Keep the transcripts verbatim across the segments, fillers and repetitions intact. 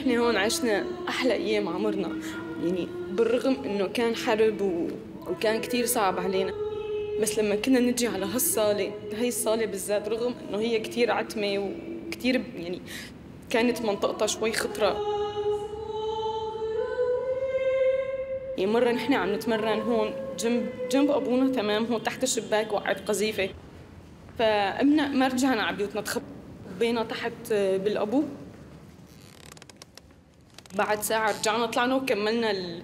نحن هون عشنا أحلى أيام عمرنا، يعني بالرغم إنه كان حرب و... وكان كتير صعب علينا، بس لما كنا نجي على هالصالة، هاي الصالة بالذات رغم إنه هي كتير عتمة وكتير يعني كانت منطقتها شوي خطرة. يعني مرة نحن عم نتمرن هون جنب جنب أبونا، تمام، هون تحت الشباك وقعت قذيفة، فأمنا ما رجعنا على بيوتنا، تخبينا تحت بالأبو. بعد ساعة رجعنا طلعنا وكملنا ال...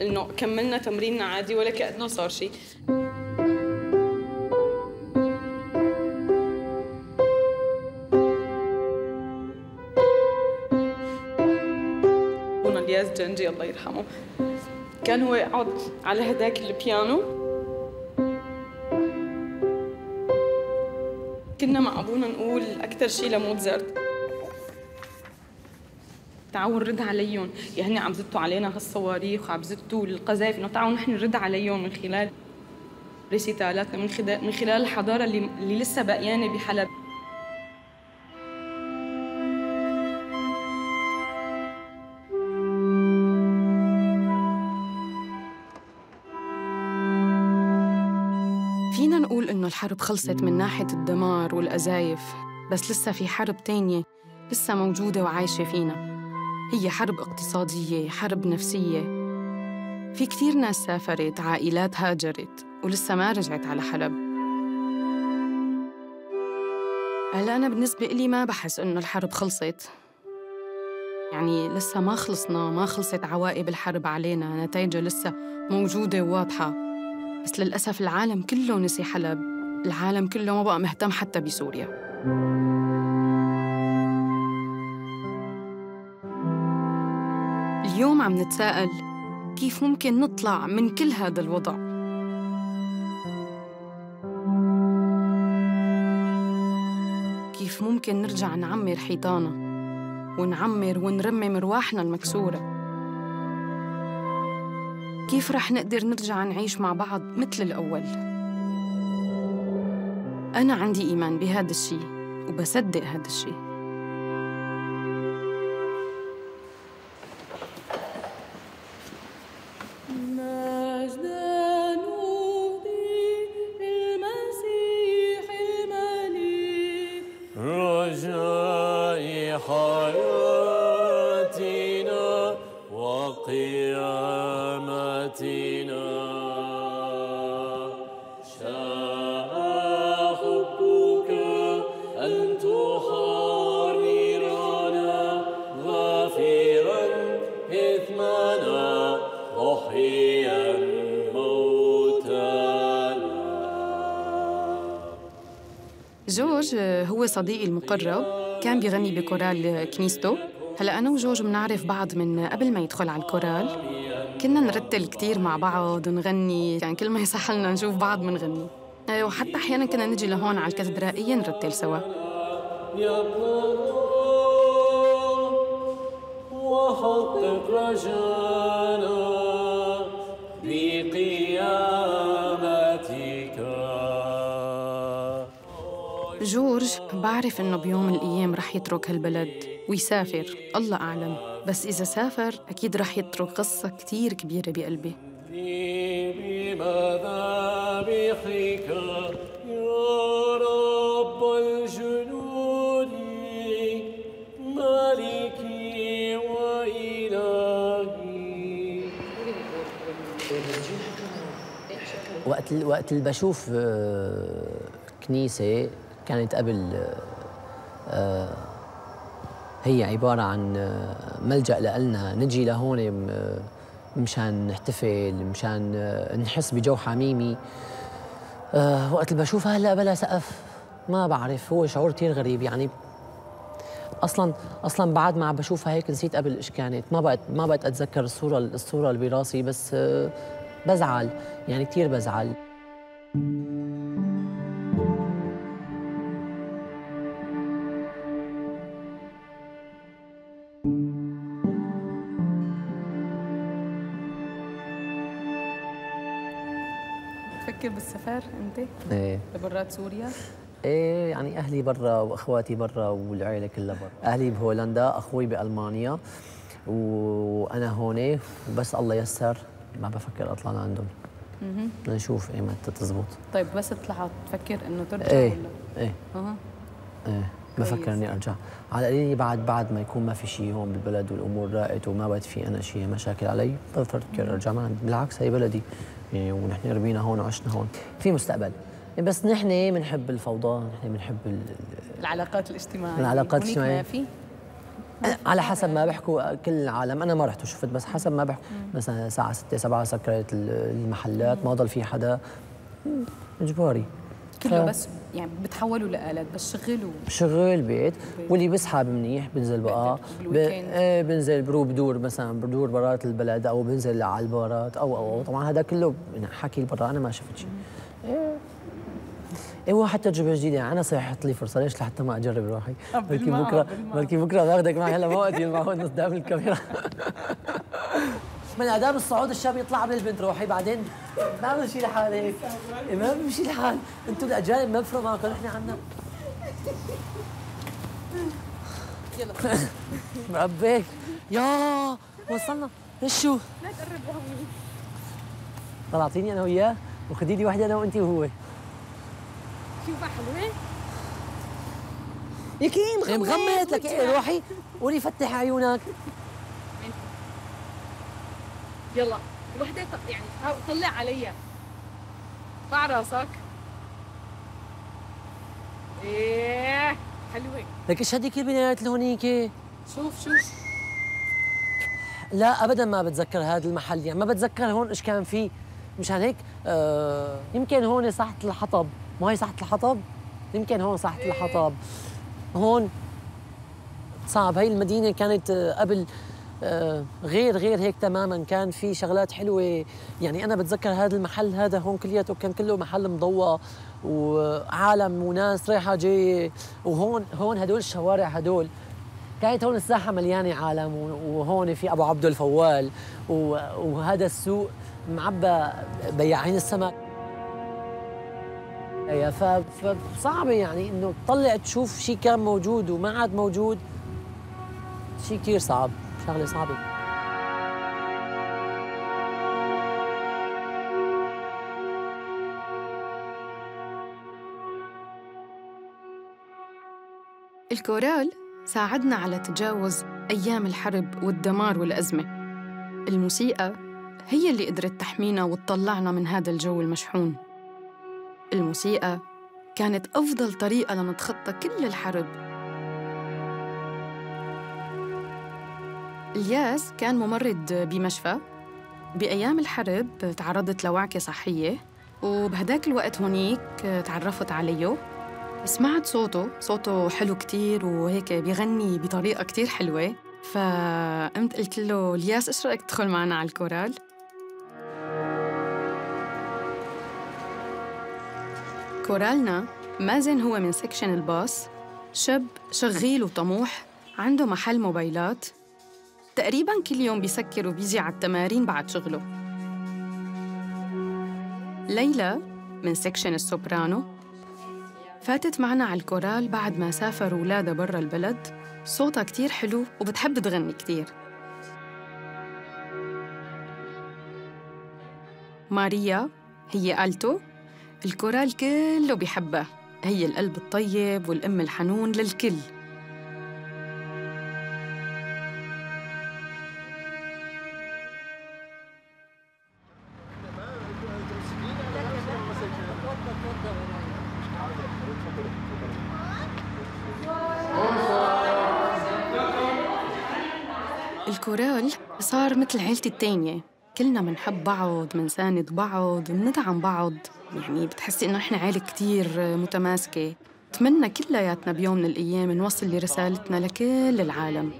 النوع. كملنا تمريننا عادي ولا كأنه صار شيء. أبونا الياس جنجي الله يرحمه كان هو يقعد على هداك البيانو. كنا مع أبونا نقول أكثر شيء لموتزارد، تعالوا نرد عليهم، يعني عم زدتوا علينا هالصواريخ وعم زدتوا القذائف، إنه تعالوا نحن نرد عليهم من خلال ريسيتالاتنا، من خلال من خلال الحضارة اللي اللي لسه باقيانة بحلب. فينا نقول إنه الحرب خلصت من ناحية الدمار والقذايف، بس لسه في حرب تانية لسه موجودة وعايشة فينا، هي حرب اقتصادية، حرب نفسية. في كتير ناس سافرت، عائلات هاجرت ولسه ما رجعت على حلب. هلا أنا بالنسبة إلي ما بحس إنه الحرب خلصت، يعني لسه ما خلصنا، ما خلصت عواقب الحرب علينا، نتائجها لسه موجودة وواضحة، بس للأسف العالم كله نسي حلب، العالم كله ما بقى مهتم حتى بسوريا. اليوم عم نتساءل كيف ممكن نطلع من كل هذا الوضع؟ كيف ممكن نرجع نعمر حيطاننا ونعمر ونرمم رواحنا المكسورة؟ كيف رح نقدر نرجع نعيش مع بعض مثل الأول؟ أنا عندي إيمان بهذا الشيء وبصدق هذا الشيء. رجائي حياتنا وقيامتنا شاء حبك أن تحررنا غافرا إثمنا محيا موتنا. جورج هو صديقي المقرب، كان بيغني بكورال كنيستو. هلا أنا وجورج بنعرف بعض من قبل ما يدخل على الكورال، كنا نرتل كتير مع بعض نغني، يعني كل ما يصح لنا نشوف بعض بنغني، وحتى أحياناً كنا نجي لهون على الكاتدرائية نرتل سوا. وحقق رجانا بقيامتك. جورج بعرف إنه بيوم من الأيام رح يترك هالبلد ويسافر، الله أعلم، بس إذا سافر أكيد رح يترك قصة كتير كبيرة بقلبي. بمذابحك يا رب الجنود مالكي وإلهي. وقت وقت اللي بشوف كنيسة كانت قبل أه هي عبارة عن ملجأ لألنا، نجي لهون مشان نحتفل، مشان نحس بجو حميمي. أه وقت اللي بشوفها هلا بلا سقف ما بعرف، هو شعور كثير غريب، يعني أصلاً أصلاً بعد ما عم بشوفها هيك نسيت قبل إيش كانت، ما بقت ما بقت أتذكر الصورة الصورة اللي براسي، بس أه بزعل، يعني كثير بزعل. تفكر بالسفر انت؟ ايه لبرات سوريا؟ ايه يعني اهلي برا واخواتي برا والعائله كلها برا، اهلي بهولندا، اخوي بالمانيا. وانا هون بس الله ييسر ما بفكر اطلع لعندهم. اها بدنا نشوف ايه متى تزبط. طيب بس تطلع تفكر انه ترجع ولا؟ ايه ايه اها ايه بفكر اني ارجع على القليل بعد بعد ما يكون ما في شيء هون بالبلد والامور راقت وما بقت في انا شيء مشاكل علي بفكر ارجع. ما بالعكس هي بلدي يعني ونحن ربينا هون وعشنا هون في مستقبل. بس نحن بنحب الفوضى، نحن بنحب العلاقات الاجتماعيه. العلاقات الاجتماعيه ما في على حسب ما بيحكوا كل العالم، انا ما رحت وشفت بس حسب ما بيحكوا مثلا الساعه ستة سبعة سكرت المحلات ما ضل في حدا اجباري كله ف... بس يعني بتحولوا لآلات بس شغلوا شغل بيت واللي بسحب منيح بنزل بقى ب... ايه بنزل بروح بدور مثلا بدور برات البلد او بنزل على البارات او او, أو. طبعا هذا كله حكي برا انا ما شفت شيء. ايه ايوه حتى تجربه جديده يعني انا صحت لي فرصه ليش لحتى ما اجرب روحي؟ بلكي بكره بلكي بكره باخذك معي. هلا ما وقتي معقول قدام الكاميرا. من اداب الصعود الشاب يطلع من البنت روحي بعدين ما بعمل شيء لحالي ما بمشي الحال. انتم الاجانب ما بفرق معكم نحن عنا. يلا مربيك يا وصلنا شو؟ لا تقرب لهوني. طلعتيني انا وياه وخدي لي وحده انا وانت وهو. شوفها حلوه يا كيم مغمض لك روحي قولي فتح عيونك. يلا وحده يعني طلع علي طلع راسك. ايه حلوه لك ايش هذيك البنايات لهونيك. شوف شوف لا ابدا ما بتذكر هذا المحل يعني ما بتذكر هون ايش كان فيه مشان هيك آه يمكن هون صحة الحطب. ما هي صحة الحطب؟ يمكن هون صحة الحطب. هون صعب هي المدينة كانت قبل غير غير هيك تماما كان في شغلات حلوة يعني أنا بتذكر هذا المحل هذا هون كلياته كان كله محل مضوى وعالم وناس رايحة جاية وهون هون هدول الشوارع هدول كانت هون الساحة مليانة عالم وهون في أبو عبده الفوال وهذا السوق معبى بياعين السمك. فصعب يعني انه تطلع تشوف شيء كان موجود وما عاد موجود شيء كثير صعب شغله صعبه. الكورال ساعدنا على تجاوز ايام الحرب والدمار والازمه. الموسيقى هي اللي قدرت تحمينا وتطلعنا من هذا الجو المشحون. الموسيقى كانت أفضل طريقة لنتخطى كل الحرب. الياس كان ممرض بمشفى. بأيام الحرب تعرضت لوعكة صحية وبهداك الوقت هونيك تعرفت عليه. سمعت صوته، صوته حلو كتير وهيك بيغني بطريقة كتير حلوة فقمت قلت له الياس إيش رأيك تدخل معنا على الكورال؟ كورالنا مازن هو من سكشن الباص، شاب شغيل وطموح عنده محل موبايلات تقريباً كل يوم بيسكر وبيجي على التمارين بعد شغله. ليلى من سكشن السوبرانو فاتت معنا على الكورال بعد ما سافروا ولادها برا البلد. صوتها كتير حلو وبتحب تغني كتير. ماريا هي آلتو الكورال كله بيحبها، هي القلب الطيب والأم الحنون للكل. الكورال صار مثل عيلتي التانية، كلنا منحب بعض، منساند بعض، مندعم بعض، يعني بتحسي إنه إحنا عائلة كتير متماسكة. أتمنى كلياتنا بيوم من الأيام نوصل لرسالتنا لكل العالم.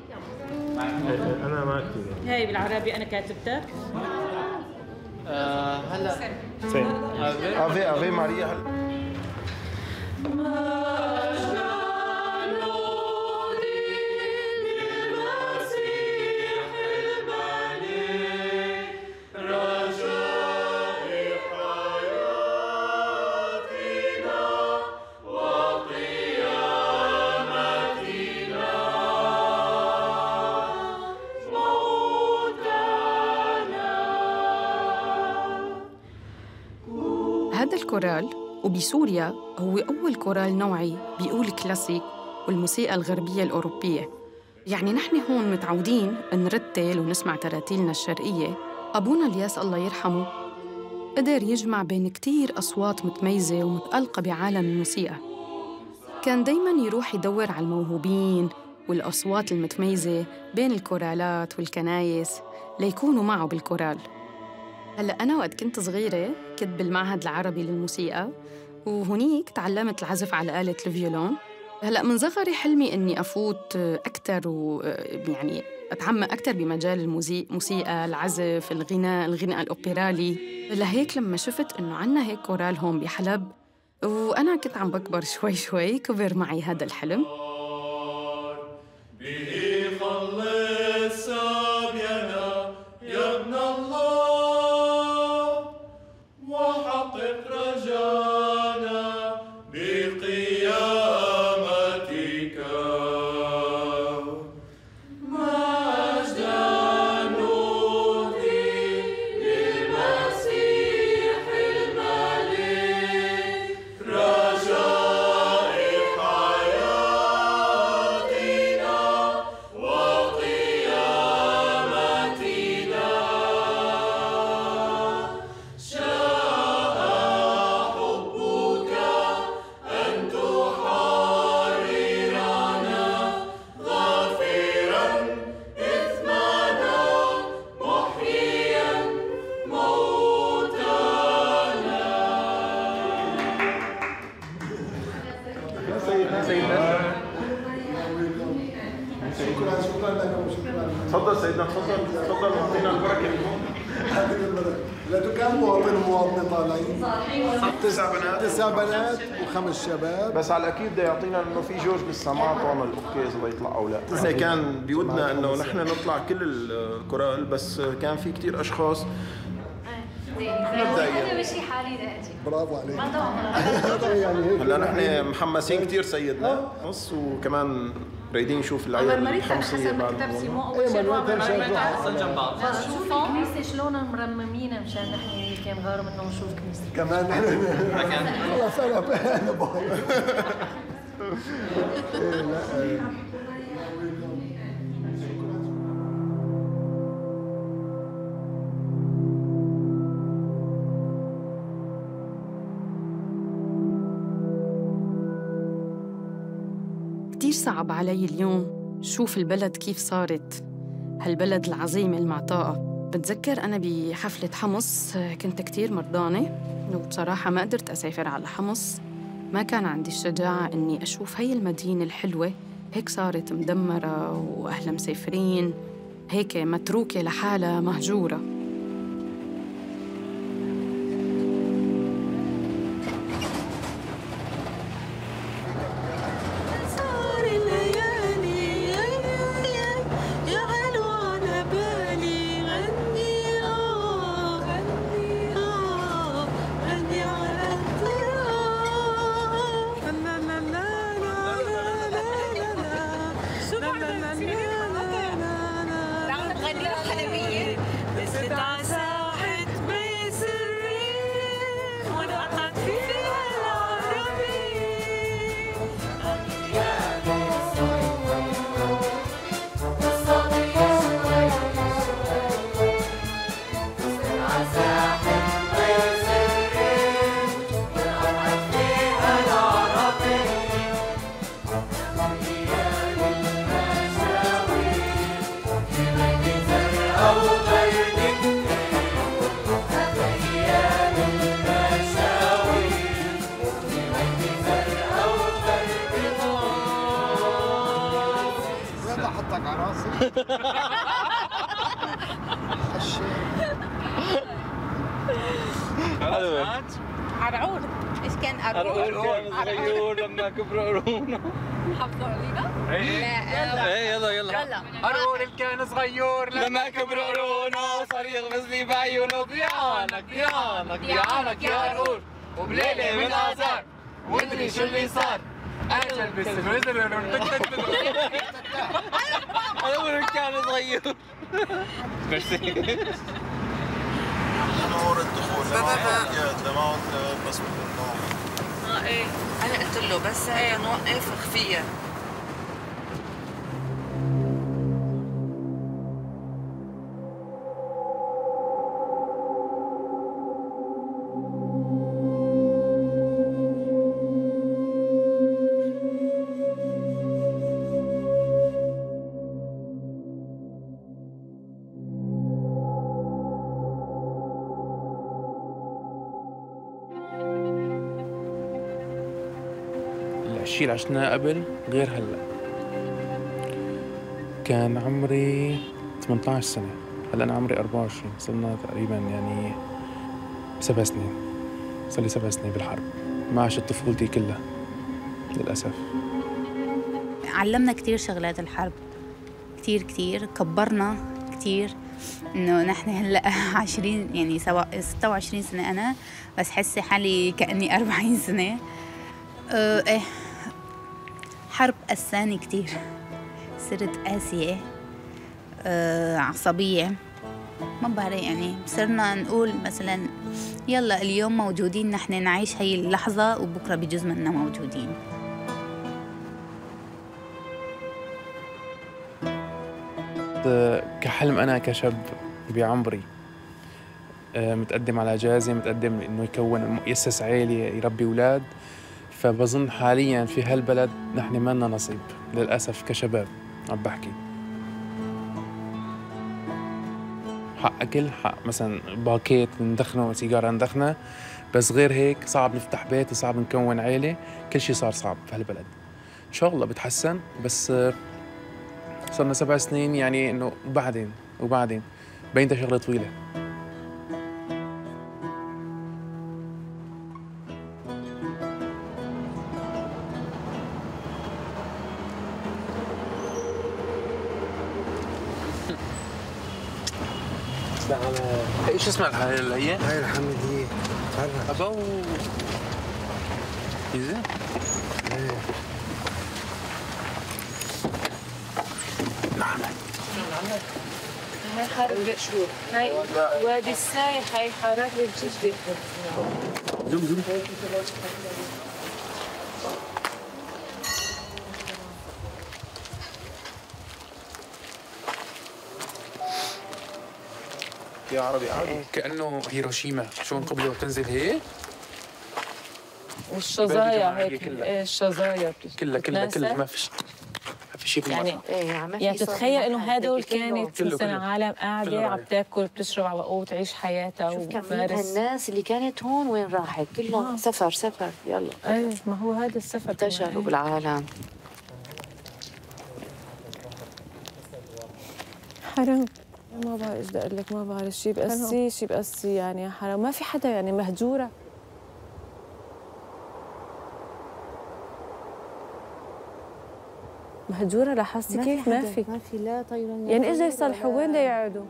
أنا معك هاي بالعربي أنا كاتبتها. هلا أفي أفي ماريا Oh! كورال، وبسوريا هو أول كورال نوعي بيقول كلاسيك والموسيقى الغربية الأوروبية. يعني نحن هون متعودين نرتل ونسمع تراتيلنا الشرقية. أبونا الياس الله يرحمه قدر يجمع بين كتير أصوات متميزة ومتألقة بعالم الموسيقى. كان دايماً يروح يدور على الموهوبين والأصوات المتميزة بين الكورالات والكنايس ليكونوا معه بالكورال. هلأ أنا وقت كنت صغيرة كنت بالمعهد العربي للموسيقى، وهنيك تعلمت العزف على آلة الفيولون. هلأ من صغري حلمي إني أفوت أكتر ويعني أتعمق أكتر بمجال الموسيقى، العزف، الغناء، الغناء الأوبرالي. لهيك لما شفت إنه عنا هيك كورال هون بحلب وأنا كنت عم بكبر شوي شوي كبر معي هذا الحلم. الشباب. بس على الأكيد بده يعطينا إنه في جورج بالسماع طعم الأوكيز الله يطلع أو لا. نحن كان بيودنا إنه نحن نطلع كل الكورال، بس كان في كتير أشخاص. أنا مشي حالي لأجي. برافو عليك. هلا نحن محمسين كتير سيدنا حمص، وكمان رايدين نشوف العيال الحمصية بعد. إيه ما نقدر نشوفهم جنب بعض. شوف الكنيسة شلون مرممينها مشان نحن هيك نغار منهم ونشوف كنيسة. كمان نحن خلص أنا أنا بقول. صعب علي اليوم شوف البلد كيف صارت، هالبلد العظيمة المعطاءة. بتذكر أنا بحفلة حمص كنت كتير مرضانة، وبصراحة ما قدرت أسافر على حمص، ما كان عندي الشجاعة إني أشوف هاي المدينة الحلوة هيك صارت مدمرة وأهلها مسافرين، هيك متروكة لحالها مهجورة. منور الدخول لما بس اه ايه انا قلت له بس هيك نوقف خفيه. الشيء اللي عشناه قبل غير هلا. كان عمري ثمانية عشر سنة، هلا أنا عمري أربعة وعشرين، صرنا تقريباً يعني سبع سنين، صار لي سبع سنين بالحرب، ما عشت طفولتي كلها للأسف. علمنا كثير شغلات الحرب، كثير كثير، كبرنا كثير، إنه نحن هلا عشرين يعني سوا ستة وعشرين سنة أنا، بس حسي حالي كأني أربعين سنة. أه إيه حرب قساني كتير، صرت قاسية أه عصبية، ما بعرف يعني صرنا نقول مثلا يلا اليوم موجودين نحن نعيش هي اللحظة وبكرة بجوز منا موجودين. كحلم أنا كشاب بعمري متقدم على جازة، متقدم إنه يكون يأسس عائلة يربي أولاد، فبظن حالياً في هالبلد نحن ما لنا نصيب للأسف كشباب. عم بحكي حق أكل، حق مثلاً باكيت ندخنه، سيجارة ندخنه، بس غير هيك صعب نفتح بيت وصعب نكون عيلة، كل شيء صار صعب بهالبلد. إن شاء الله بتحسن، بس صرنا سبع سنين يعني إنه وبعدين وبعدين بينتها شغلة طويلة. ايش اسمها الحالة اللي هي؟ هاي الحميدية تعرف ابو ايزي؟ ايه نعمل نعمل هاي حرب شو؟ هاي وادي السايح، هاي حرب الجديدة. زم زم يا عربي عربي كأنه هيروشيما، شلون قبل وتنزل هيك والشظايا هيك، ايه الشظايا كلها كلها كلها ما فيش ما في شيء يعني يعني تتخيل انه هدول كانت مثلا عالم قاعده عم تاكل بتشرب على بقوه تعيش حياتها وتمارس. الناس اللي كانت هون وين راحت؟ كلهم سفر سفر يلا. ايه ما هو هذا السفر انتشروا بالعالم. حرام ما بعرف ايش بدي اقول لك، ما بعرف شيء بقسي شيء بقسي يعني حرام، ما في حدا يعني مهجوره. مهجوره لحاسي كيف ما في؟ ما في لا طيران يعني ايش بده يصلحوا؟ وين بده يقعدوا؟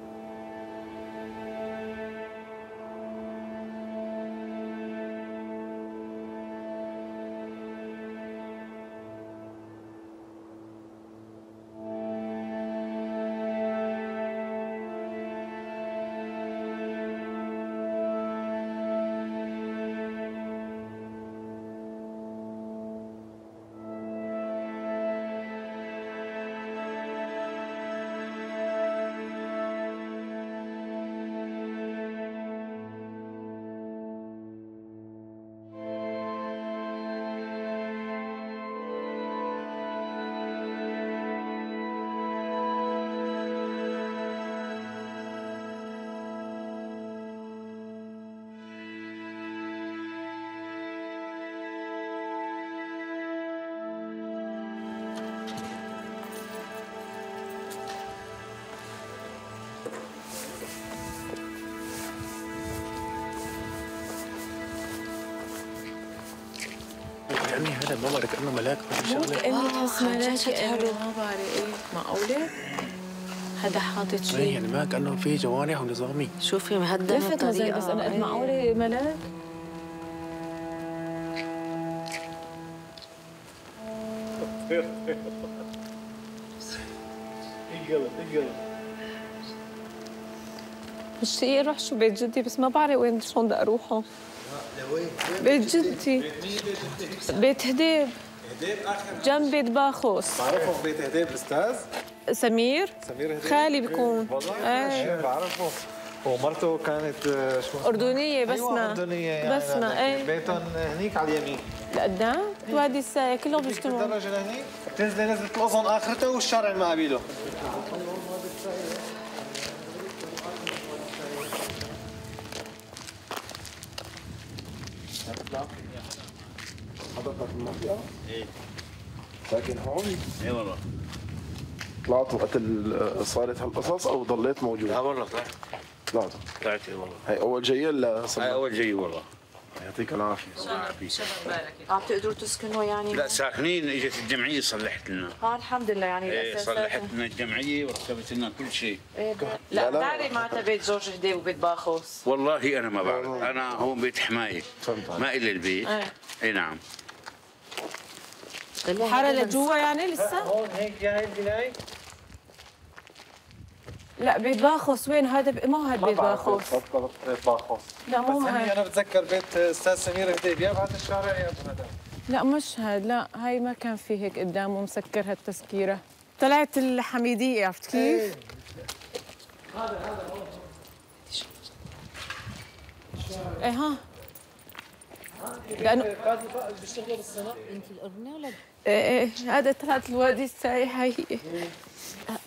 ما بعرف كأنه ملاك ما شاء الله. كأنه تحس ملاك كأنه ما بعرف إيه معقولة؟ حدا حاطط شيء يعني ما كأنه في جوانح ونظامي. شوفي مهدنة بطريقة نظري بس أنا قد معقولة ملاك؟ مشتاقة اروح شو بيت جدي بس ما بعرف وين شلون بدي اروحه. لوين؟ بيت جدي. بيت هديب. هديب اخر جنب بيت باخوس. بعرفه بيت هديب الاستاذ؟ سمير؟ سمير هديب خالي بكون. والله بعرفه. ومرته كانت شو أردنية بسمة. أردنية يعني بسمة ايه بيتهم هنيك على اليمين. لقدام؟ وادي الساقية كلهم بيجتمعوا. الدرجة لهنيك بتنزلي نزلة الأظن آخرته والشارع المقابله. حضرتك المنطقة؟ ايه ساكن هون؟ ايه والله طلعت وقت صارت هالقصص او ضليت موجود؟ لا والله طلعت طلعت طلعت ايه والله هي أول جاية ولا صار؟ هي أول جاية والله يعطيك العافية الله يعافيك شبر بالك عم تقدروا تسكنوا يعني؟ لا ساكنين اجت الجمعية صلحت لنا اه الحمد لله يعني ايه صلحت لنا الجمعية وركبت لنا كل شيء ايه لا بتعرف معناتها بيت جورج هدي وبيت باخوس والله أنا ما بعرف أنا هون بيت حماية ما إلا البيت ايه اي نعم الحارة لجوا يعني لسه؟ هون هيك هاي البناية؟ لا بيت باخوس وين هذا مو هذا بيت باخوس بالضبط بيت باخوس لا مو هذا انا بتذكر بيت استاذ سمير هديب يا بهذا الشارع يا بهذا لا مش هذا لا هاي ما كان في هيك قدامه مسكر هالتسكيره طلعت الحميديه عرفت كيف؟ هذا هذا هو ايه ها لانه بيشتغلوا بالصناعه انت الاغنيه ولا ايه هذا طلعت الوادي السايحه هي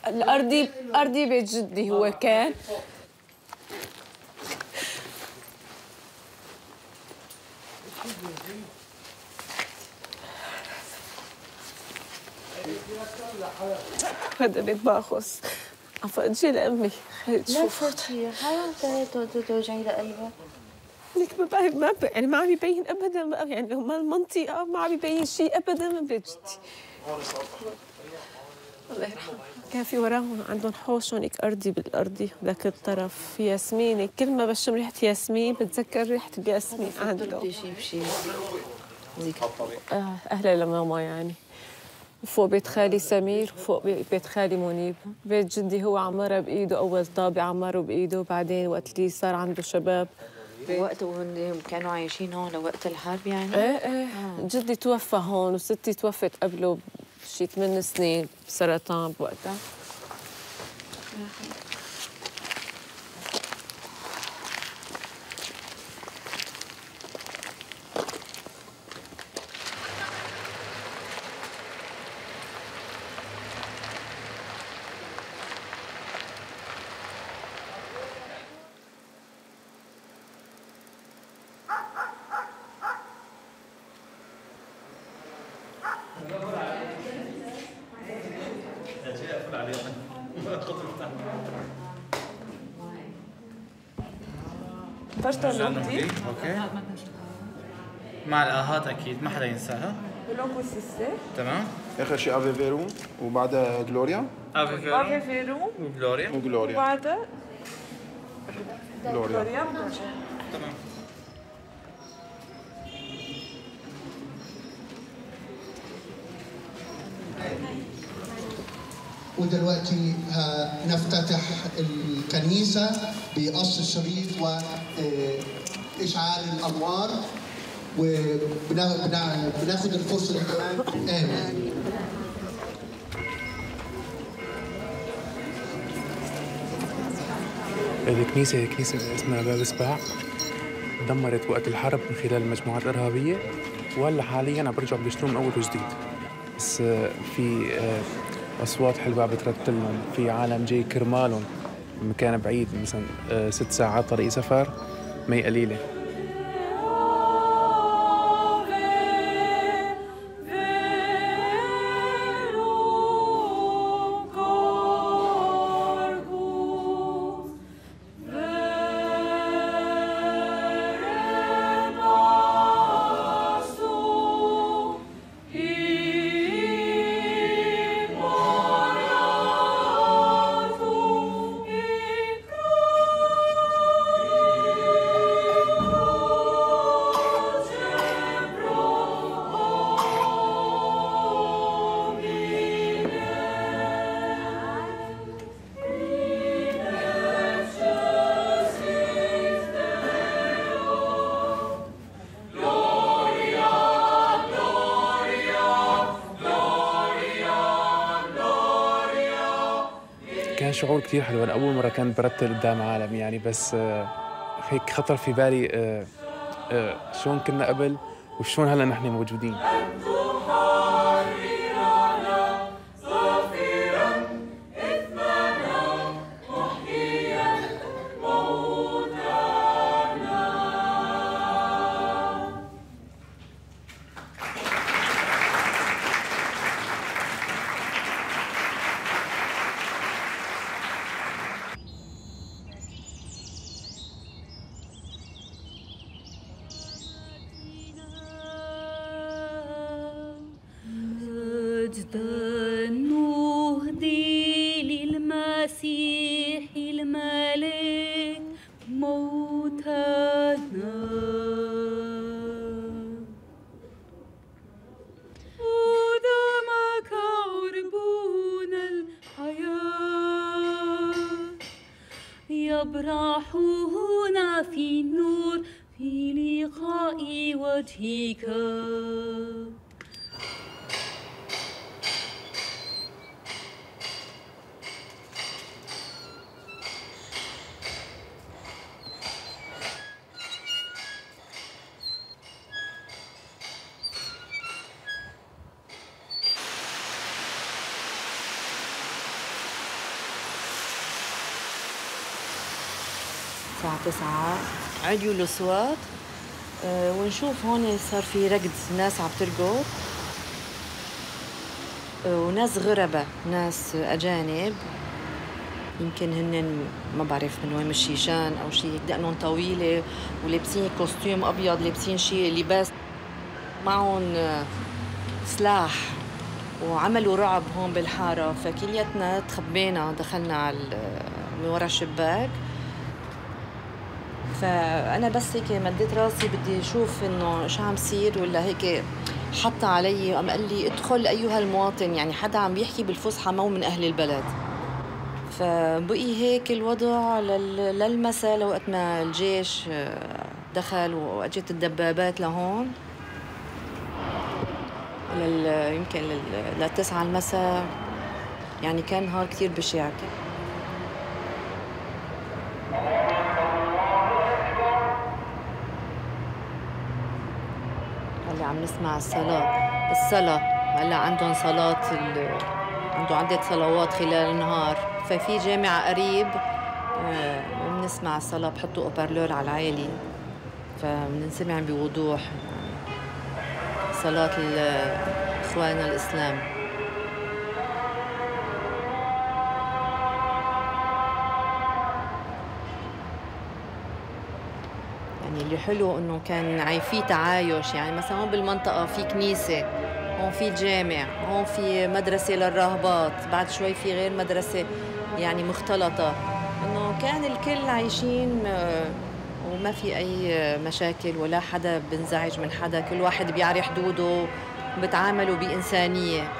الارضي ارضي بيت جدي هو كان هذا بيت باخوس عفقتي لامي خليت شوفت لا انت توجعي لقلبها لك ما بعرف ما يعني ما عم يبين ابدا يعني ما المنطقه ما عم يبين شيء ابدا من بيت جدي الله يرحمه كان في وراهم عندهم حوشهم هيك ارضي بالارضي لك الطرف ياسمين كل ما بشم ريحه ياسمين بتذكر ريحه الياسمين عندهم اهلا لماما يعني فوق بيت خالي سمير وفوق بيت خالي منيب بيت جدي هو عمره بايده اول طابع عمره بايده بعدين وقت اللي صار عنده شباب وقت وهم كانوا عايشين هون وقت الحرب يعني؟ ايه ايه آه. جدي توفى هون وستي توفت قبله بشي ثمان سنين بسرطان بوقتها. اوكي مع الاهات اكيد ما حدا ينساها بلوك والسيسه تمام اخر شيء افي فيرون وبعدها جلوريا افي فيرون وجلوريا وجلوريا وبعدها جلوريا تمام ودلوقتي هنفتتح الكنيسة بقص الشريط وإشعال الأنوار وبناخد الفرصة كمان آمين الكنيسة هي كنيسة اسمها باب اسباع دمرت وقت الحرب من خلال المجموعات الإرهابية وهلا حاليا عم برجعوا بيشتروا من أول وجديد بس في أصوات حلوة عم بترتب لهم، في عالم جاي كرمالهم من مكان بعيد مثلا ست ساعات طريق سفر ما هي قليلة. شعور كتير حلو. أنا أول مرة كان برتل قدام عالم يعني، بس هيك خطر في بالي شلون كنا قبل وشلون هلا نحن موجودين. تسعة عاديوا الاصوات أه ونشوف هون صار في رقد، ناس عم ترقد أه وناس غرباء، ناس اجانب يمكن هن ما بعرف من وين، من الشيشان او شيء، دقنهم طويله ولابسين كوستيوم ابيض، لابسين شيء لباس، معهم سلاح وعملوا رعب هون بالحاره، فكلياتنا تخبينا، دخلنا على من ورا الشباك. فأنا بس هيك مديت راسي بدي أشوف إنه شو عم يصير، ولا هيك حط علي وقام قال لي ادخل أيها المواطن، يعني حدا عم يحكي بالفصحى مو من أهل البلد. فبقي هيك الوضع للمساء لوقت ما الجيش دخل وأجت الدبابات لهون لل يمكن للتسعة المساء، يعني كان نهار كثير بشع. عم نسمع الصلاة، الصلاة هلا عندهم صلاة، عندهم عدة صلوات خلال النهار، ففي جامعة قريب بنسمع الصلاة، بحطوا اوبرلور على العالي فبنسمع بوضوح صلاة اخواننا الإسلام. اللي حلو انه كان عاي في تعايش، يعني مثلا هون بالمنطقه في كنيسه، هون في جامع، هون في مدرسه للراهبات، بعد شوي في غير مدرسه يعني مختلطه، انه كان الكل عايشين وما في اي مشاكل ولا حدا بنزعج من حدا، كل واحد بيعرف حدوده وبتعاملوا بانسانيه.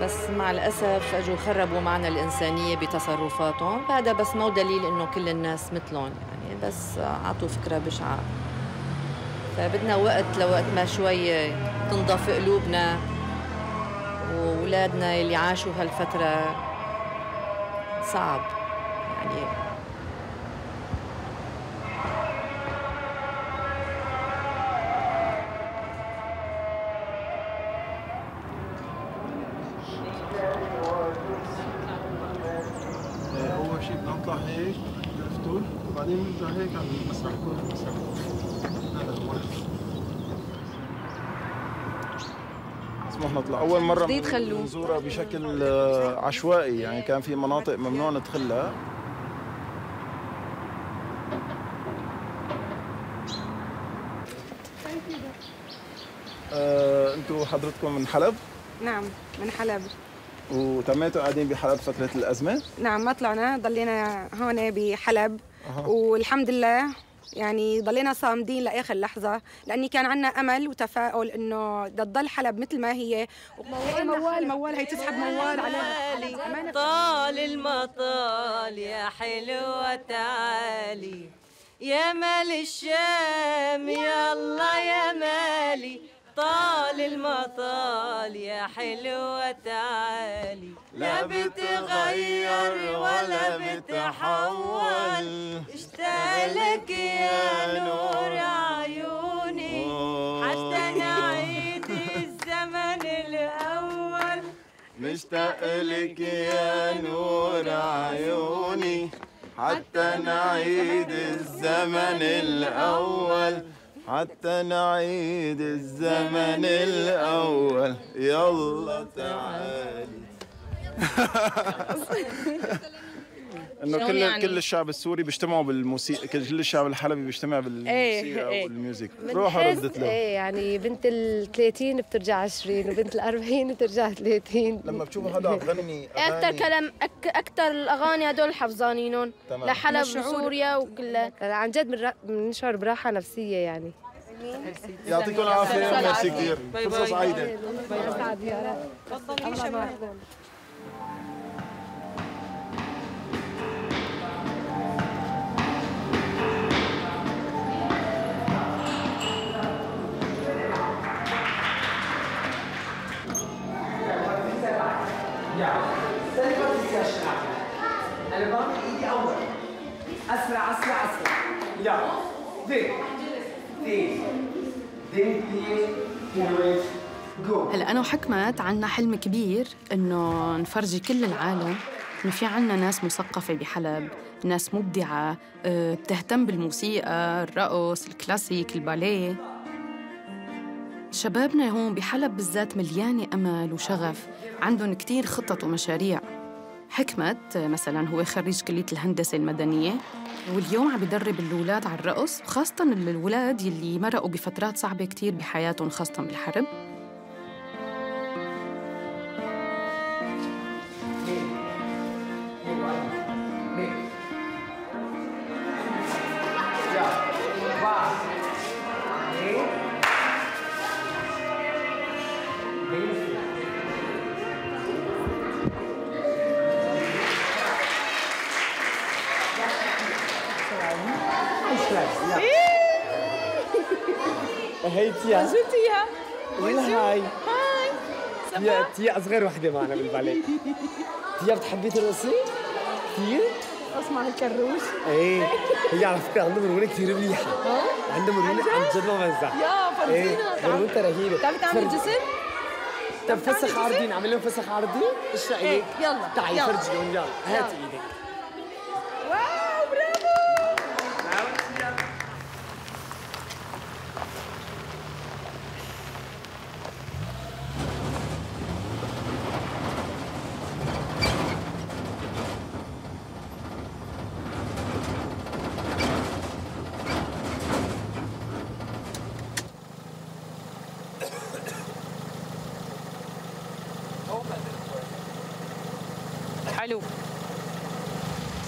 بس مع الاسف اجوا خربوا معنا الانسانيه بتصرفاتهم، هذا بس مو دليل انه كل الناس مثلهم يعني، بس عطوا فكرة بشعة. فبدنا وقت لوقت ما شوي تنضف قلوبنا وولادنا اللي عاشوا هالفترة صعب يعني. أول شيء بدنا نطلع هيك بالفطور وبعدين بنرجع هيك على المسرح كله، المسرح هذا هو اسمح نطلع. أول مرة منزورة بشكل عشوائي يعني، كان في مناطق ممنوع ندخلها. آه، أنتوا حضرتكم من حلب؟ نعم من حلب. وتميتوا قاعدين بحلب فترة الأزمة؟ نعم ما طلعنا، ضلينا هون بحلب. أه. والحمد لله يعني ضلينا صامدين لآخر لحظة، لأني كان عندنا أمل وتفاؤل إنه بدها تضل حلب مثل ما هي. موال موال موال، هي تسحب موال عليها. طال المطال يا حلوة تعالي، يا مال الشام يا الله يا مالي، طال المطال يا حلوة تعالي، لا بتغير ولا بتحول، اشتاق لك يا نور عيوني حتى نعيد الزمن الأول، مشتاق لك يا نور عيوني حتى نعيد الزمن الأول، حتى نعيد الزمن الأول، يلا تعالي. إنه كل يعني كل الشعب السوري بيجتمعوا بالموسيقى، كل الشعب الحلبي بيجتمع بالموسيقى ايه والميوزك. روحوا ردت له. ايه يعني بنت ال ثلاثين بترجع عشرين وبنت ال أربعين بترجع ثلاثين. لما بتشوفوا هذا عم بغني أكثر كلام أك أكثر الأغاني هدول حفظانينهم لحلب وسوريا وكلها. عن جد بنشعر براحة نفسية يعني. يعطيكم العافية وميرسي كثير. فرصة سعيدة. تفضلي شباب. سلفة السياشن أنا بعمل إيدي أول أسرع أسرع أسرع يا دين دين دين دين جو. هلا أنا وحكمت عنا حلم كبير إنه نفرجي كل العالم إنه في عنا ناس مثقفة بحلب، ناس مبدعة بتهتم بالموسيقى، الرقص، الكلاسيك، الباليه. شبابنا هون بحلب بالذات مليانة أمل وشغف، عندهم كتير خطط ومشاريع. حكمت مثلاً هو خريج كلية الهندسة المدنية واليوم عم بدرب الأولاد على الرقص، وخاصة الأولاد يلي مرقوا بفترات صعبة كتير بحياتهم خاصة بالحرب. هيتيا جبتيها هاي هاي تيا تيا اصغر وحده معنا بالباليه. تيا بتحبي ترقصي؟ كثير؟ اسمع هالكروش. ايه هي على فكره عندها مرونه كثير منيحه، عندها مرونه عن جد ما بمزح، يا فرزينه مرونتها رهيبه. بتعرفي تعملي جسم؟ طب فسخ عرضي، نعمل لهم فسخ عرضي؟ ايش رايك؟ يلا تعي فرجيهم، يلا هاتي ايدك. واو برافو.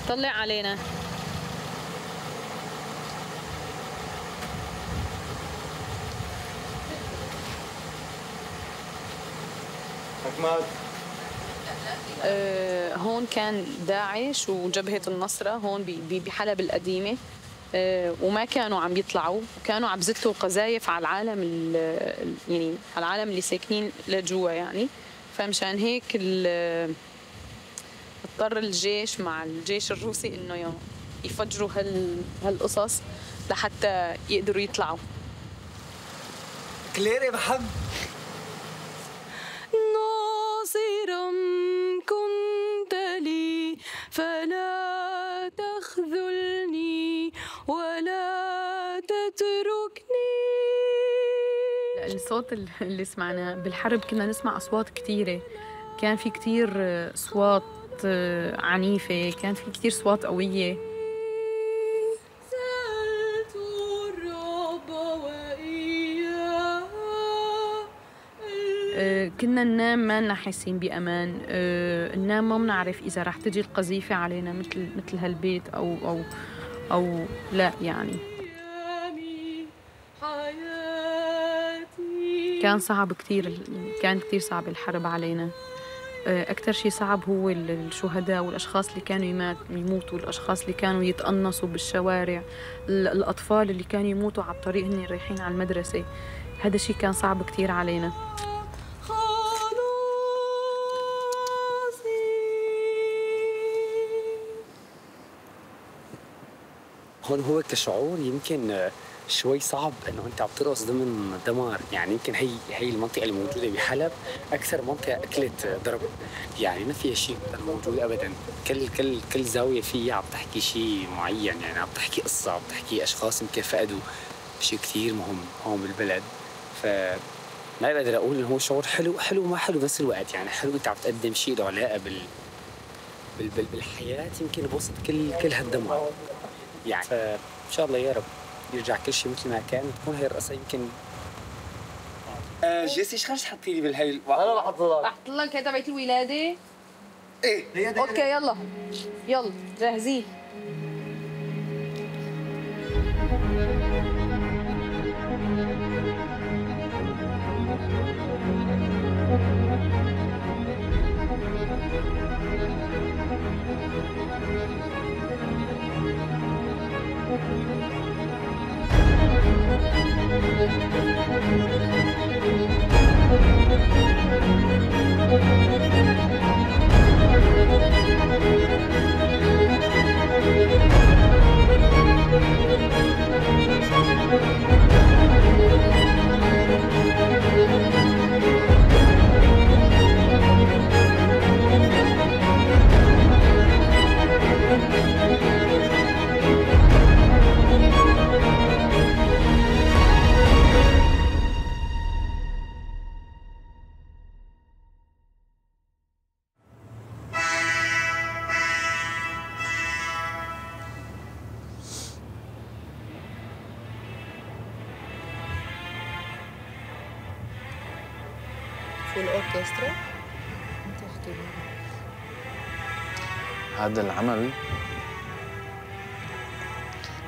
طلع علينا حكمات. أه هون كان داعش وجبهة النصرة هون بحلب القديمة، أه وما كانوا عم يطلعوا، كانوا عم بزتوا قذايف على العالم يعني على العالم اللي ساكنين لجوا يعني، فمشان هيك اضطر الجيش مع الجيش الروسي انه يفجروا هال هالقصص لحتى يقدروا يطلعوا. كليري بحب ناصرا كنت لي فلا تخذلني ولا تتركني. الصوت اللي سمعناه بالحرب كنا نسمع اصوات كثيره، كان في كثير اصوات عنيفة، كان في كتير صوت قوية. سألت الرب وإياه. كنا ننام ما لنا حاسين بأمان، ننام ما بنعرف إذا رح تجي القذيفة علينا مثل مثل هالبيت أو أو أو لا يعني. كان صعب كتير، كان كتير صعب الحرب علينا. أكثر شيء صعب هو الشهداء والأشخاص اللي كانوا يموتوا، الأشخاص اللي كانوا يتقنصوا بالشوارع، الأطفال اللي كانوا يموتوا على الطريق هن رايحين على المدرسة. هذا الشيء كان صعب كثير علينا. هون هو كشعور يمكن شوي صعب انه انت عم ترقص ضمن دمار، يعني يمكن هي هي المنطقه اللي موجوده بحلب اكثر منطقه اكلت ضرب، يعني ما فيها شيء موجود ابدا، كل كل كل زاويه فيها عم تحكي شيء معين، يعني عم تحكي قصه، عم تحكي اشخاص يمكن فقدوا شيء كثير مهم هون بالبلد. ف ما بقدر اقول انه هو شعور حلو حلو وما حلو بنفس الوقت، يعني حلو انت عم تقدم شيء له علاقه بال بال بالحياه يمكن بوسط كل كل هالدمار يعني. فان شاء الله يا رب يرجع كل شيء مثل ما كان، وتكون هي الرقصه يمكن. آه جيسي ايش خلص حطي لي بالهي الوقت؟ انا رح احط لك احط لك هذا بيت الولاده. ايه هي ده. اوكي يلا يلا جاهزين. هذا العمل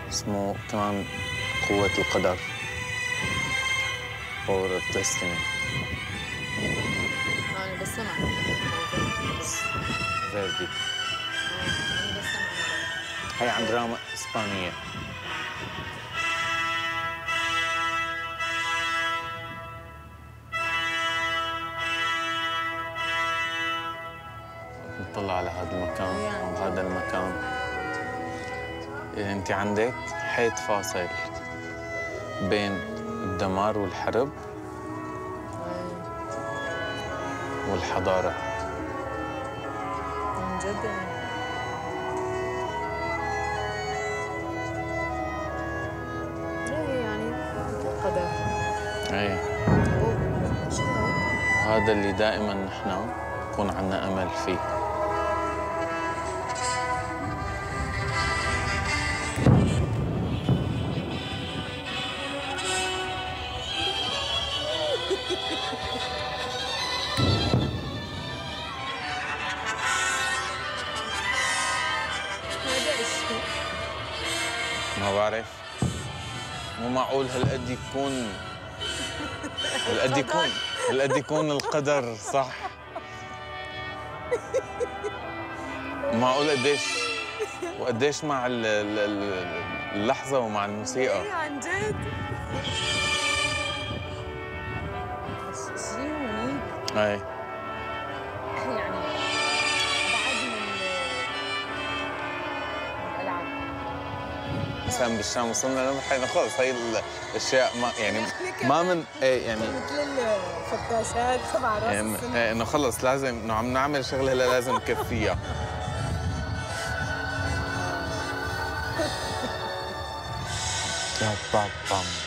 اسمه كمان قوة القدر Power of Destiny. أنا بسمع فيردي. هي عن دراما إسبانية. نطلع على هذا المكان أو هذا المكان. أنت عندك حيط فاصل بين الدمار والحرب والحضارة. من جد رأيي يعني القدر. إيه. وهذا اللي دائما نحن يكون عنا أمل فيه. معقول هالقد يكون هالقد يكون هالقد يكون القدر صح؟ معقول قديش وقديش مع اللحظة ومع الموسيقى. ايه عن جد شيء يونيك. ايه يعني بعد من الألعاب مثلا بالشام وصلنا لمرحله خلص هي الاشياء ما يعني ما من ايه يعني مثل الفتاشات سبع راس السنه ايه انه خلص لازم انه عم نعمل شغله هلا لازم نكفيها. يا بابا برافو.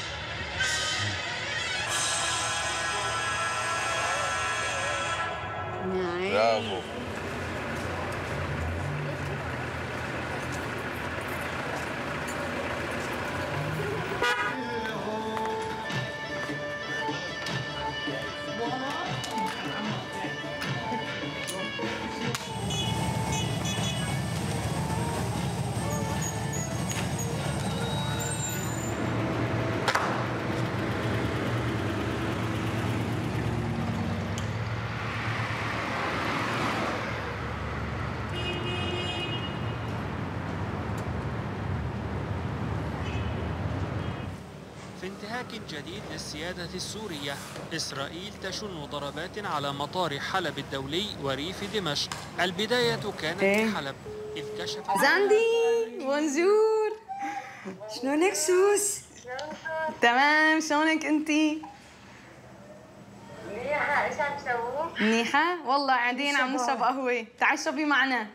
بانتهاك جديد للسيادة السورية. إسرائيل تشن ضربات على مطار حلب الدولي وريف دمشق. البداية كانت في حلب إذ كشف زاندين بونجور، شلونك سوس؟ تمام، شلونك انتي؟ منيحة، ايش عم تسووا؟ منيحة؟ والله قاعدين عم نشرب قهوة، تعي اشربي معنا.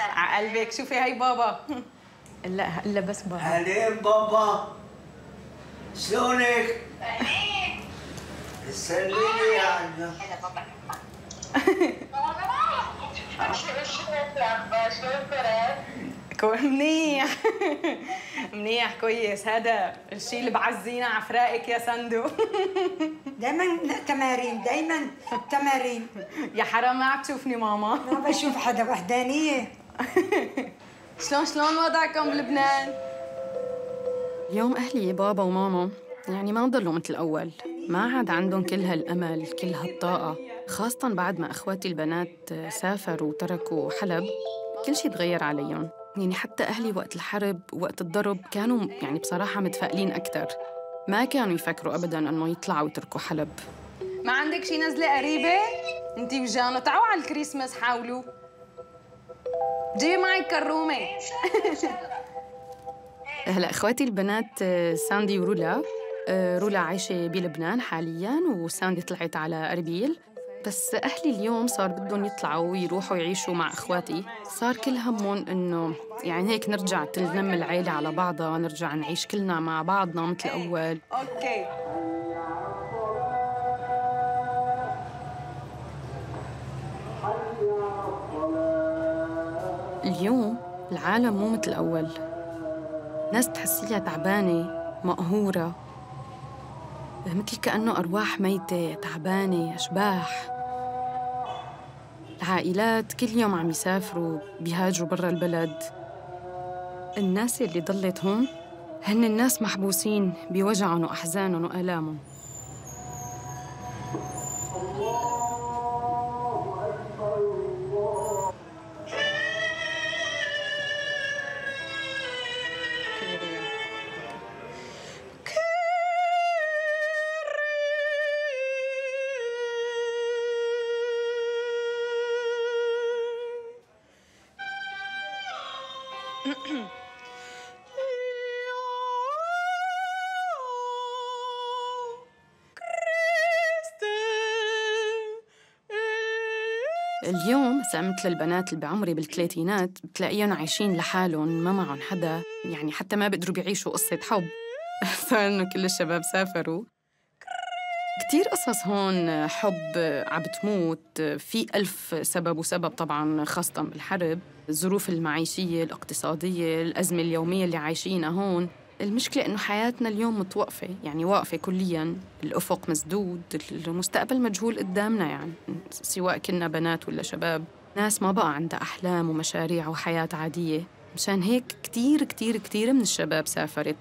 على قلبك، شوفي هي بابا. لا الا بس بابا. هلين بابا، شلونك؟ هلين سلمي يا عنا. بابا بابا شلونك يا عبا؟ شلونك؟ منيح منيح كويس، هذا الشيء اللي بعزينا على فراقك يا سندو. دايما تمارين، دايما تمارين. يا حرام ما عم تشوفني ماما. ما بشوف حدا، وحدانية. شلون شلون وضعكم بلبنان؟ اليوم اهلي بابا وماما يعني ما ضلوا مثل الاول، ما عاد عندهم كل هالامل، كل هالطاقة، خاصة بعد ما اخواتي البنات سافروا وتركوا حلب، كل شيء تغير عليهم. يعني حتى أهلي وقت الحرب وقت الضرب كانوا يعني بصراحة متفائلين أكثر، ما كانوا يفكروا أبداً أنه يطلعوا ويتركوا حلب. ما عندك شي نزلة قريبة؟ أنتي وجانا تعوا على الكريسماس، حاولوا جيبي معي كرومة. هلا إخواتي البنات ساندي ورولا، رولا عايشة بلبنان حالياً وساندي طلعت على أربيل. بس أهلي اليوم صار بدهم يطلعوا ويروحوا يعيشوا مع إخواتي، صار كل همهم إنه يعني هيك نرجع تلم العيلة على بعضها، نرجع نعيش كلنا مع بعضنا مثل أول. أوكي. اليوم العالم مو مثل أول، ناس تحسيها تعبانة، مقهورة، مثل كأنه أرواح ميتة، تعبانة، أشباح. العائلات كل يوم عم يسافروا، بيهاجروا برا البلد. الناس اللي ضلت هون هن الناس محبوسين بوجعهم وأحزانهم وآلامهم. اليوم مثلا مثل البنات اللي بعمري بالثلاثينات بتلاقيهم عايشين لحالهم، ما معهم حدا، يعني حتى ما بيقدروا بيعيشوا قصة حب. صار انه كل الشباب سافروا. كثير قصص هون حب عم بتموت، في ألف سبب وسبب طبعاً، خاصة بالحرب، الظروف المعيشية، الاقتصادية، الأزمة اليومية اللي عايشينها هون. المشكلة إنه حياتنا اليوم متوقفة، يعني واقفة كلياً، الأفق مسدود، المستقبل مجهول قدامنا، يعني سواء كنا بنات ولا شباب. ناس ما بقى عندها أحلام ومشاريع وحياة عادية، مشان هيك كتير كتير كتير من الشباب سافرت.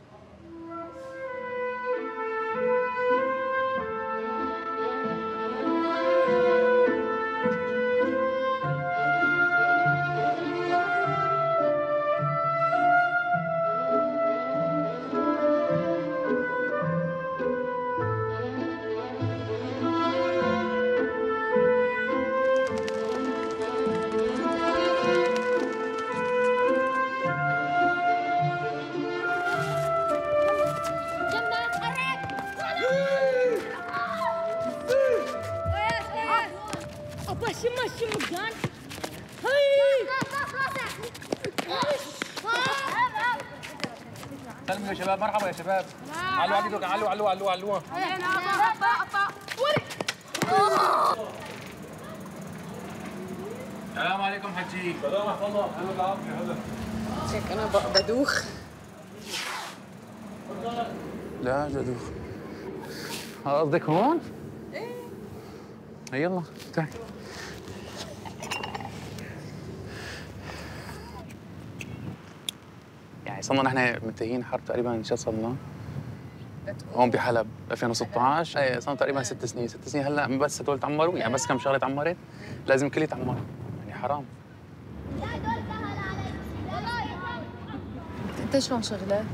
سلموا يا شباب، مرحبا يا شباب. علو علو علو علو علو علو. السلام عليكم حجي. سلام ورحمة الله. أهلا بالعافية. هلا. شك أنا بدوخ. لا جدوخ. قصدك هون؟ إيه. يلا تعال. صرنا نحن منتهيين حرب تقريبا ان شاء الله، صرنا هون بحلب ألفين وستة عشر، اي صرنا تقريبا ست سنين، ست سنين هلا بس هدول تعمروا، يعني بس كم شغله تعمرت، لازم كل يتعمر، يعني حرام. لا هدول سهل عليك، انت شلون شغلك؟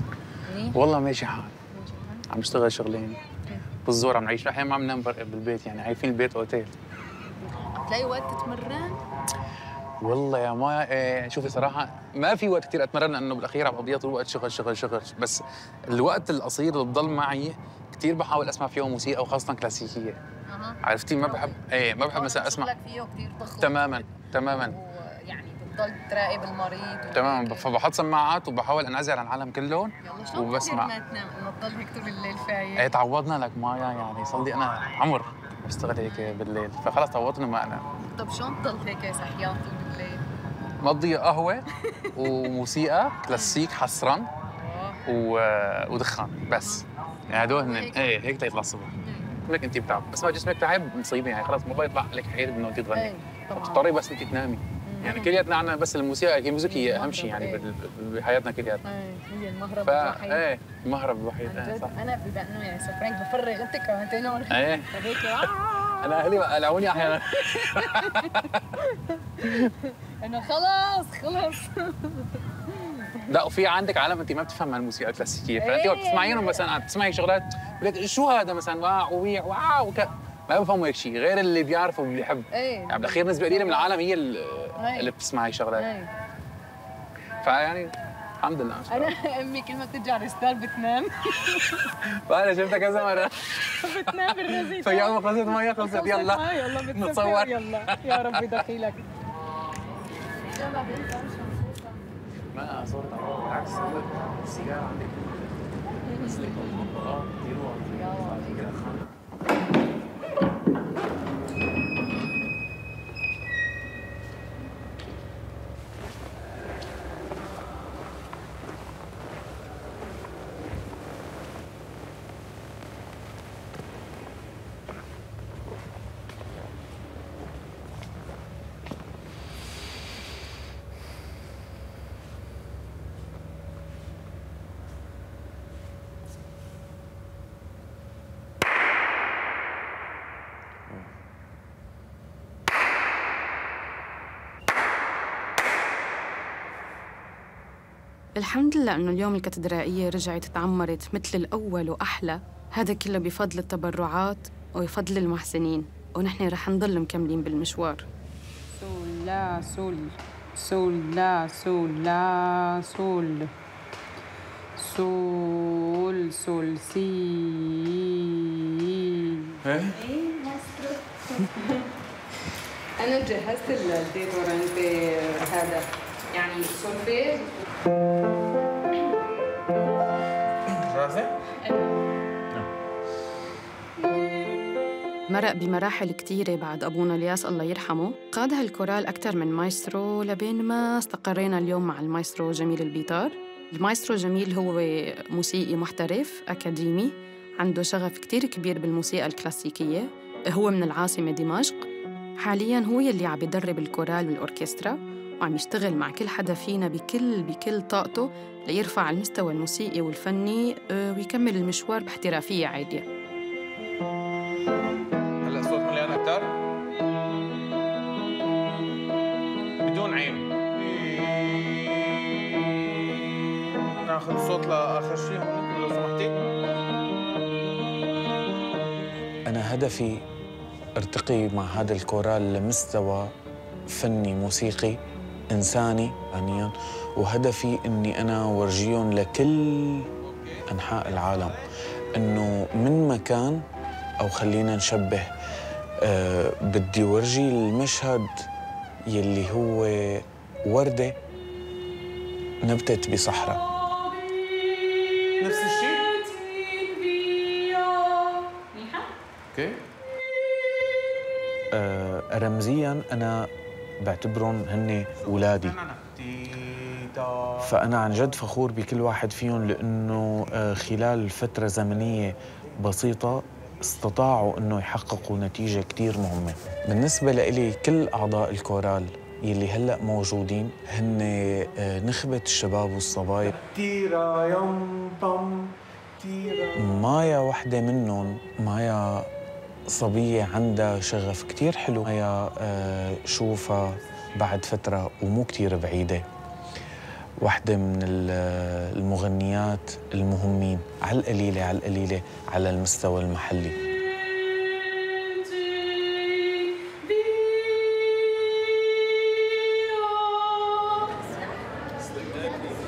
والله ماشي حال، عم بشتغل شغلين بالزور، عم نعيش احيانا، ما عم ننام بالبيت، يعني عايفين البيت اوتيل. بتلاقي وقت تتمرن؟ والله يا ما إيه، شوفي صراحه ما في وقت كثير اتمرن، لانه بالاخير عم بقضي الوقت شغل شغل شغل، بس الوقت القصير اللي بضل معي كثير بحاول اسمع فيه موسيقى وخاصه كلاسيكيه. أه. عرفتي ما بحب ايه ما بحب مثلا اسمع شغلك فيه كثير ضخم تماما تماما، ويعني بتضل تراقب المريض تماما، فبحط سماعات وبحاول انعزل عن العالم كلهم وبسمع. يلا شلون بتنام انه تضل هيك طول الليل فايق؟ ايه تعودنا لك مايا، يعني صار لي انا عمر بشتغل هيك بالليل، فخلص تعودت انه ما انام. طب شلون بتضل هيك صحيان طول الليل؟ مضي قهوه وموسيقى كلاسيك حصرا و... ودخان بس، يعني هدول هن ايه هيك تيطلع الصبح. مثلك انت بتعب، بس ما جسمك تعب مصيبه، يعني خلص ما بيطلع لك حيل انه انت تغني، بتضطري بس انت تنامي، يعني كلياتنا عنا بس الموسيقى، الموسيقى هي اهم شيء يعني بحياتنا كلياتنا. ايه هي المهرب الوحيد. ايه المهرب الوحيد. انا بما انه يعني سفرانك بفرغ انت كمان هون. ايه فهيك انا اهلي بقلعوني احيانا. انه خلص خلص. لا وفي عندك عالم انت ما بتفهم الموسيقى الكلاسيكيه، فانت وقت بتسمعيهم مثلا بتسمعي شغلات بقول لك شو هذا مثلا واو ويع واو وك... ما بفهموا هيك شيء غير اللي بيعرفوا واللي بيحب. ايه يعني بالاخير نسبه قليله من العالم هي اللي بتسمعي شغلات. ايه فيعني الحمد لله. انا امي كل ما بترجع ريستار بتنام. وانا شفتها كذا مره بتنام بالرزيت، فيا ما خلصت ميه خلصت يلا يلا بتصور يلا يا ربي دخيلك. ما صورت على العكس السيجاره عندك بس لك المطبخ ديروها كده خالص. الحمد لله إنه اليوم الكاتدرائية رجعت تعمرت مثل الأول وأحلى، هذا كله بفضل التبرعات وبفضل المحسنين، ونحن رح نضل مكملين بالمشوار. سول لا سول سول لا سول لا سول سول سول سي. إيه؟ أنا جهزت الديتورنت هذا يعني سولفيج. مرق بمراحل كثيرة بعد أبونا الياس الله يرحمه، قاد هالكورال أكثر من مايسترو لبين ما استقرينا اليوم مع المايسترو جميل البيطار. المايسترو جميل هو موسيقي محترف أكاديمي، عنده شغف كثير كبير بالموسيقى الكلاسيكية، هو من العاصمة دمشق. حالياً هو يلي عم يدرب الكورال والأوركسترا، وعم يشتغل مع كل حدا فينا بكل بكل طاقته ليرفع المستوى الموسيقي والفني ويكمل المشوار باحترافية عالية. هلا صوت مليان أكتر بدون عين. ناخذ صوت لآخر شيء لو سمحتي. أنا هدفي ارتقي مع هذا الكورال لمستوى فني موسيقي إنساني فنياً، وهدفي إني أنا ورجيهم لكل أنحاء العالم إنه من مكان، أو خلينا نشبه أه بدي ورجي المشهد يلي هو وردة نبتت بصحراء. نفس الشيء؟ أوكي. أه رمزياً أنا بعتبرهم هن ولادي، فأنا عن جد فخور بكل واحد فيهم، لأنه خلال فترة زمنية بسيطة استطاعوا أنه يحققوا نتيجة كتير مهمة. بالنسبة لإلي كل أعضاء الكورال يلي هلأ موجودين هن نخبة الشباب والصبايا. مايا وحدة منهم، مايا صبية عندها شغف كتير حلو، هي شوفها بعد فترة ومو كتير بعيدة، واحدة من المغنيات المهمين على القليلة على القليلة على المستوى المحلي.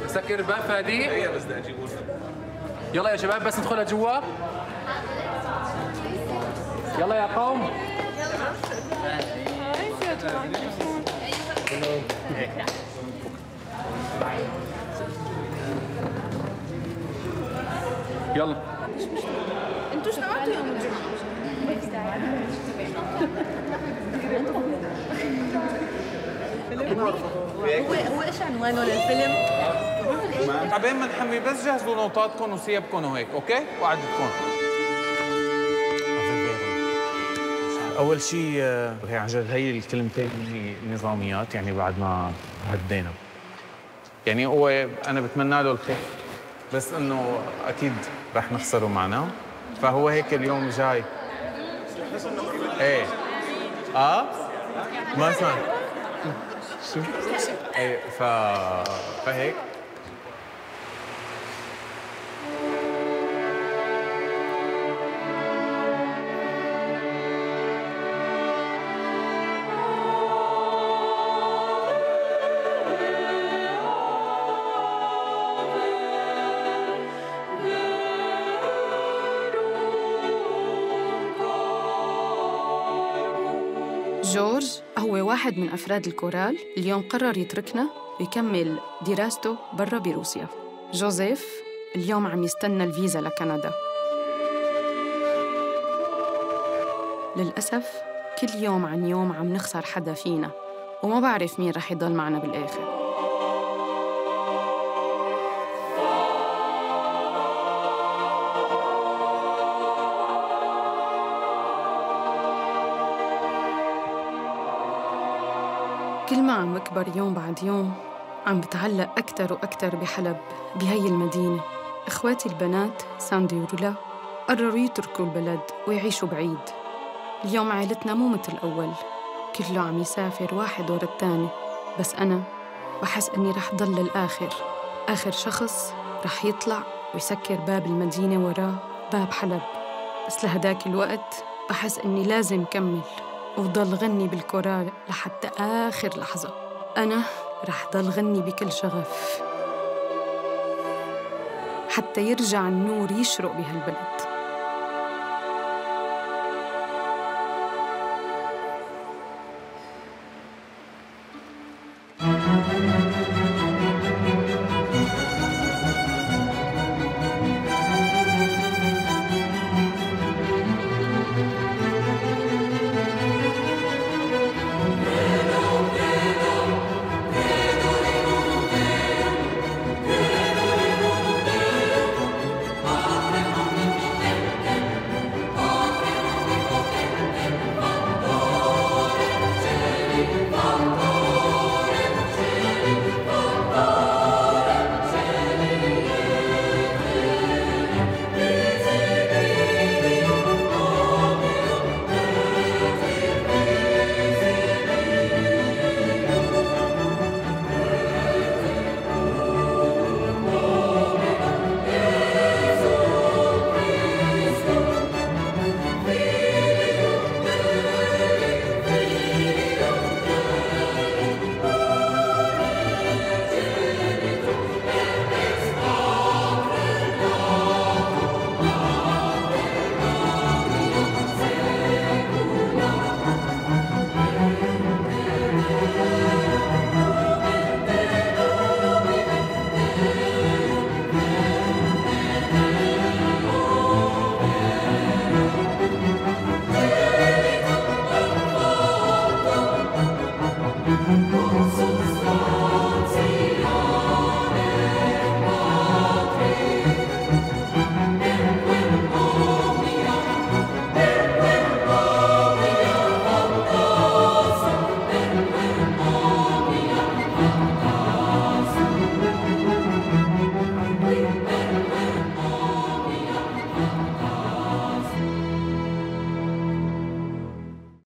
سكر الباب فادي. يلا يا شباب بس ندخلها جوا. يلا يا قوم. يلا. انتوا اشتغلتوا يوم الجمعة؟ هو هو ايش عنوانه للفيلم؟ عبين ما نحمي بس جهزوا نوطاتكم وسيبكم وهيك، اوكي؟ وقعدتكم. اول شيء هي عن جد هي الكلمتين نظاميات، يعني بعد ما هدينا. يعني هو انا بتمنى له الخير، بس انه اكيد رح نخسره معنا، فهو هيك اليوم جاي. ايه اه؟ ما سمعت. شو؟ ايه ف فهيك جورج هو واحد من أفراد الكورال. اليوم قرر يتركنا ويكمل دراسته برا بروسيا. جوزيف اليوم عم يستنى الفيزا لكندا. للأسف كل يوم عن يوم عم نخسر حدا فينا، وما بعرف مين رح يضل معنا بالآخر. كل ما عم بكبر يوم بعد يوم عم بتعلق أكتر وأكتر بحلب، بهي المدينة. إخواتي البنات ساندي ورولا قرروا يتركوا البلد ويعيشوا بعيد. اليوم عائلتنا مو مثل الأول، كله عم يسافر واحد ورا الثاني، بس أنا بحس إني رح ضل للآخر، آخر شخص رح يطلع ويسكر باب المدينة وراه باب حلب. بس لهداك الوقت بحس إني لازم كمل وضل غني بالكورال لحتى آخر لحظة. أنا رح ضل غني بكل شغف حتى يرجع النور يشرق بهالبلد.